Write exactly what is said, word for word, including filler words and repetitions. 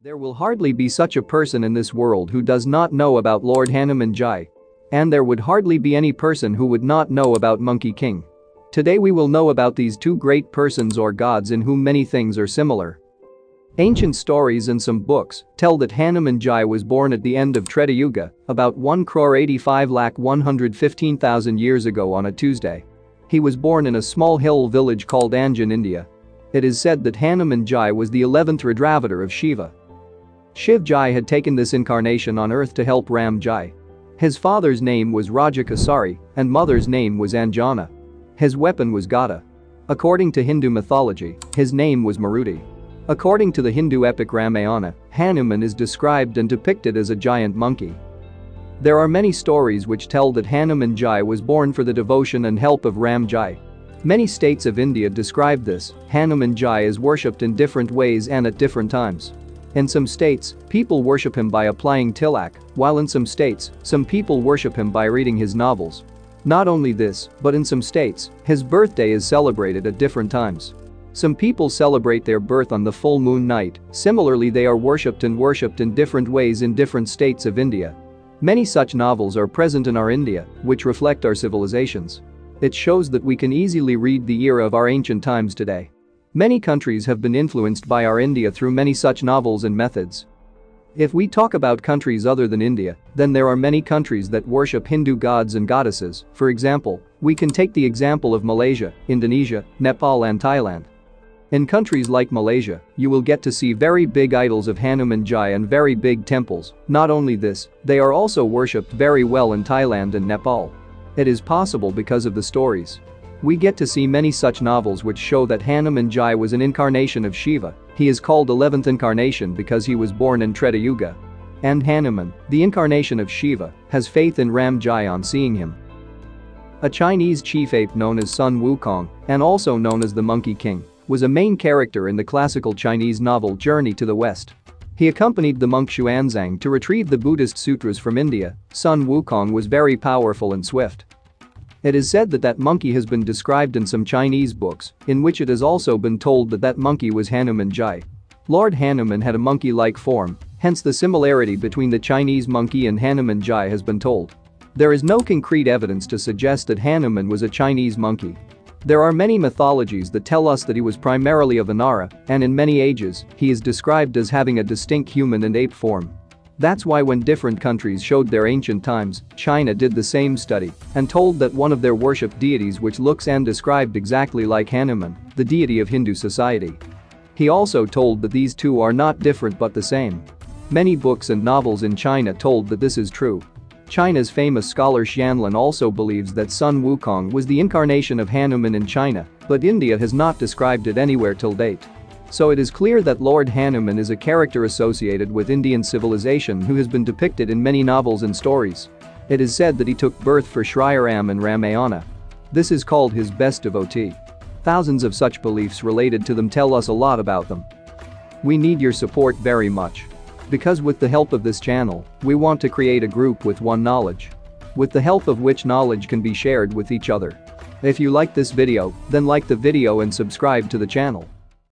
There will hardly be such a person in this world who does not know about Lord Hanuman Jai. And there would hardly be any person who would not know about Monkey King. Today we will know about these two great persons or gods in whom many things are similar. Ancient stories and some books tell that Hanuman Jai was born at the end of Treta Yuga, about one crore eighty-five lakh one hundred fifteen thousand years ago on a Tuesday. He was born in a small hill village called Anjan, India. It is said that Hanuman Jai was the eleventh Radravator of Shiva. Shiv Jai had taken this incarnation on earth to help Ram Jai. His father's name was Raja Kasari and mother's name was Anjana. His weapon was Gada. According to Hindu mythology, his name was Maruti. According to the Hindu epic Ramayana, Hanuman is described and depicted as a giant monkey. There are many stories which tell that Hanuman Jai was born for the devotion and help of Ram Jai. Many states of India describe this. Hanuman Jai is worshipped in different ways and at different times. In some states, people worship him by applying tilak, while in some states, some people worship him by reading his novels. Not only this, but in some states, his birthday is celebrated at different times. Some people celebrate their birth on the full moon night. Similarly, they are worshipped and worshipped in different ways in different states of India. Many such novels are present in our India, which reflect our civilizations. It shows that we can easily read the era of our ancient times today. Many countries have been influenced by our India through many such novels and methods. If we talk about countries other than India, then there are many countries that worship Hindu gods and goddesses. For example, we can take the example of Malaysia, Indonesia, Nepal and Thailand. In countries like Malaysia, you will get to see very big idols of Hanuman Jai and very big temples. Not only this, they are also worshipped very well in Thailand and Nepal. It is possible because of the stories. We get to see many such novels which show that Hanuman Jai was an incarnation of Shiva. He is called eleventh incarnation because he was born in Treta Yuga. And Hanuman, the incarnation of Shiva, has faith in Ram Jai on seeing him. A Chinese chief ape known as Sun Wukong, and also known as the Monkey King, was a main character in the classical Chinese novel Journey to the West. He accompanied the monk Xuanzang to retrieve the Buddhist sutras from India. Sun Wukong was very powerful and swift. It is said that that monkey has been described in some Chinese books, in which it has also been told that that monkey was Hanuman Jai. Lord Hanuman had a monkey-like form, hence the similarity between the Chinese monkey and Hanuman Jai has been told. There is no concrete evidence to suggest that Hanuman was a Chinese monkey. There are many mythologies that tell us that he was primarily a Vanara, and in many ages, he is described as having a distinct human and ape form. That's why when different countries showed their ancient times, China did the same study and told that one of their worshipped deities which looks and described exactly like Hanuman, the deity of Hindu society. He also told that these two are not different but the same. Many books and novels in China told that this is true. China's famous scholar Xianlin also believes that Sun Wukong was the incarnation of Hanuman in China, but India has not described it anywhere till date. So it is clear that Lord Hanuman is a character associated with Indian civilization who has been depicted in many novels and stories. It is said that he took birth for Shri Ram and Ramayana. This is called his best devotee. Thousands of such beliefs related to them tell us a lot about them. We need your support very much. Because with the help of this channel, we want to create a group with one knowledge. With the help of which knowledge can be shared with each other. If you like this video, then like the video and subscribe to the channel.